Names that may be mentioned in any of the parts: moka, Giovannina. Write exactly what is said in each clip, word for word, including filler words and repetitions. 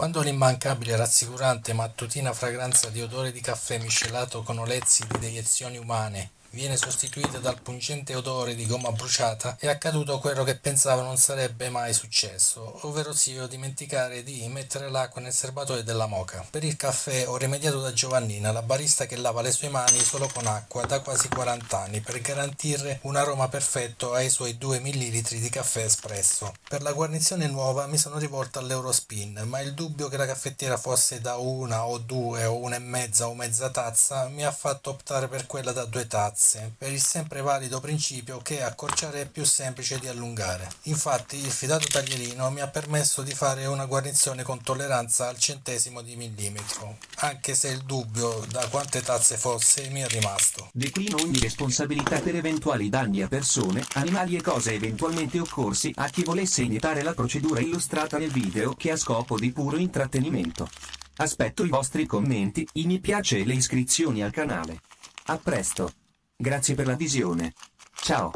Quando l'immancabile rassicurante mattutina fragranza di odore di caffè miscelato con olezzi di deiezioni umane viene sostituita dal pungente odore di gomma bruciata, è accaduto quello che pensavo non sarebbe mai successo, ovvero sì, dimenticare di mettere l'acqua nel serbatoio della moka. Per il caffè ho rimediato da Giovannina, la barista che lava le sue mani solo con acqua da quasi quaranta anni per garantire un aroma perfetto ai suoi due millilitri di caffè espresso. Per la guarnizione nuova mi sono rivolta all'Eurospin, ma il dubbio che la caffettiera fosse da una o due o una e mezza o mezza tazza mi ha fatto optare per quella da due tazze, per il sempre valido principio che accorciare è più semplice di allungare. Infatti il fidato taglierino mi ha permesso di fare una guarnizione con tolleranza al centesimo di millimetro, anche se il dubbio da quante tazze fosse mi è rimasto. Declino ogni responsabilità per eventuali danni a persone, animali e cose eventualmente occorsi a chi volesse imitare la procedura illustrata nel video, che ha scopo di puro intrattenimento. Aspetto i vostri commenti, i mi piace e le iscrizioni al canale. A presto! Grazie per la visione. Ciao.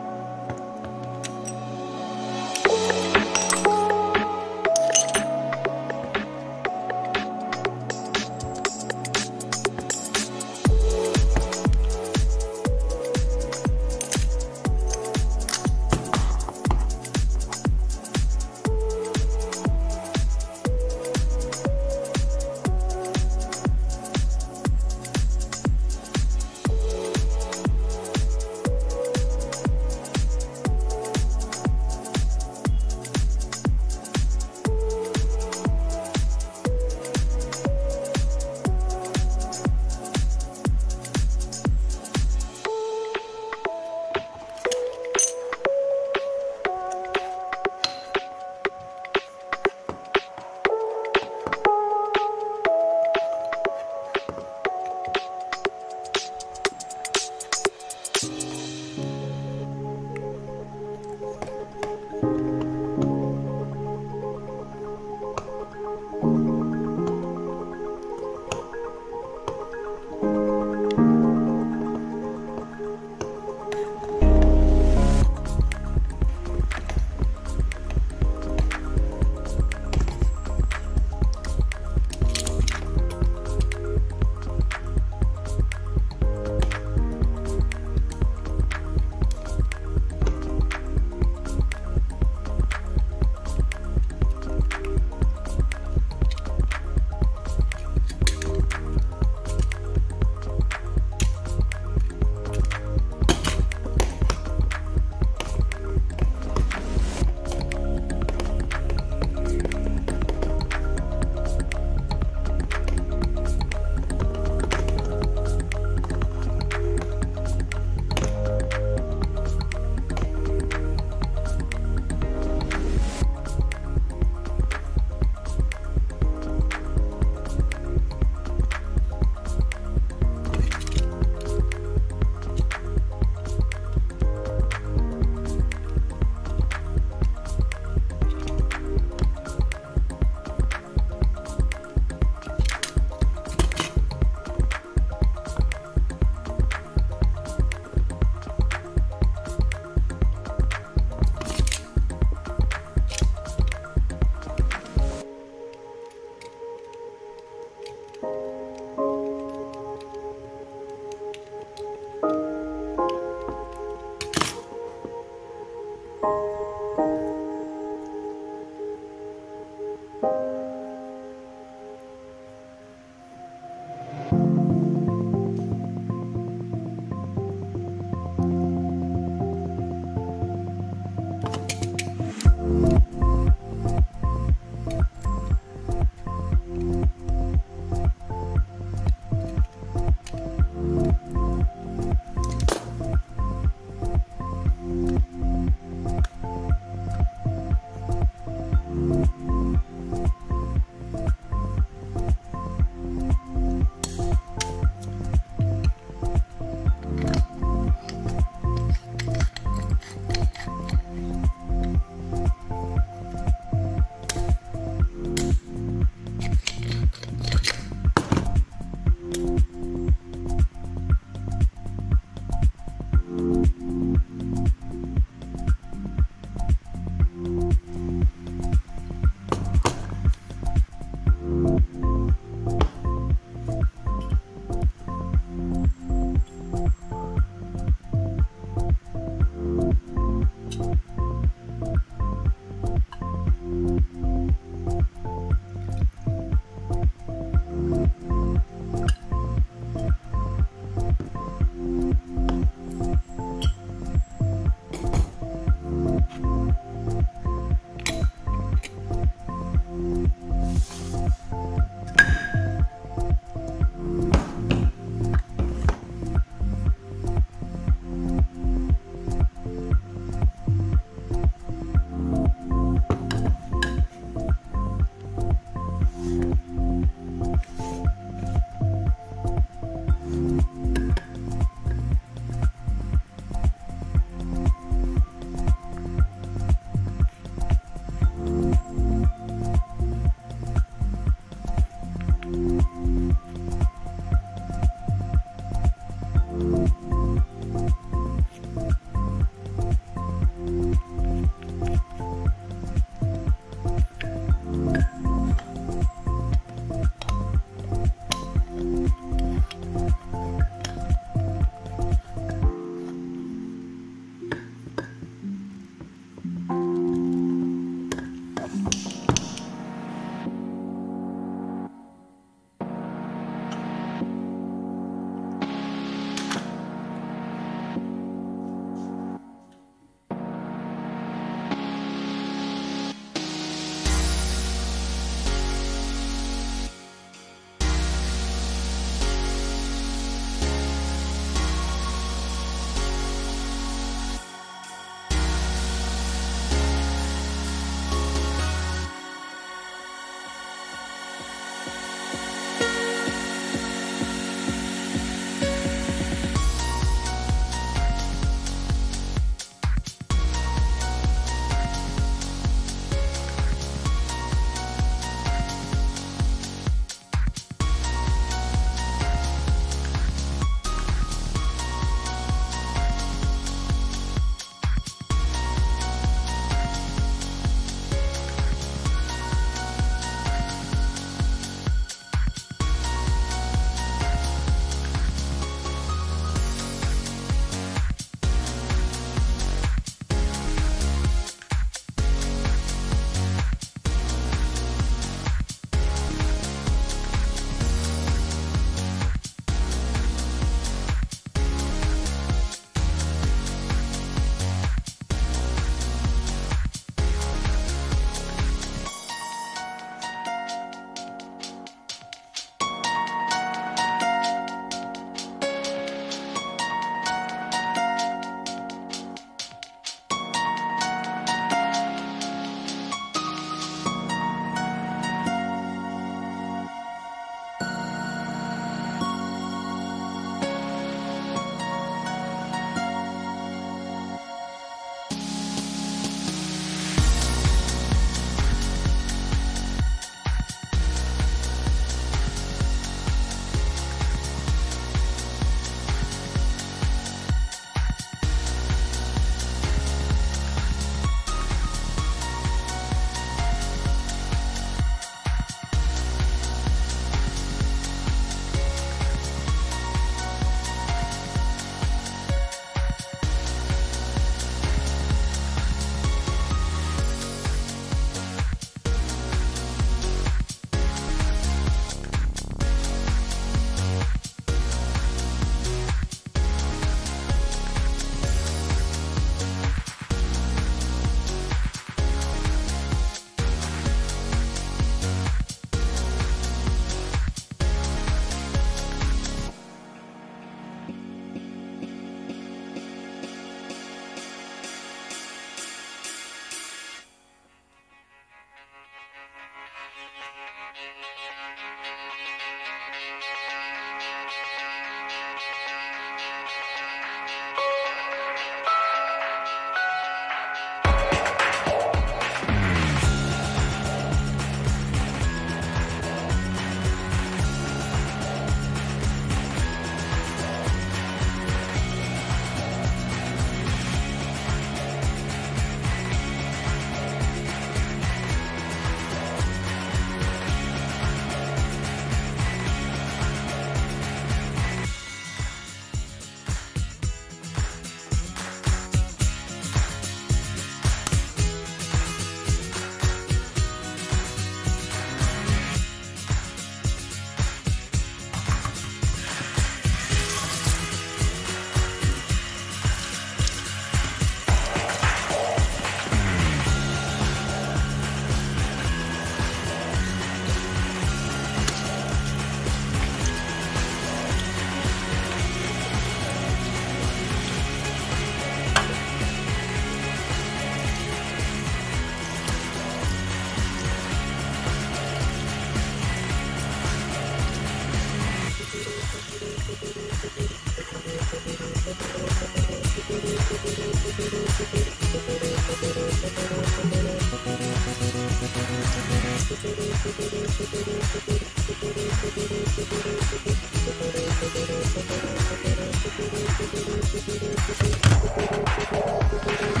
Thank you.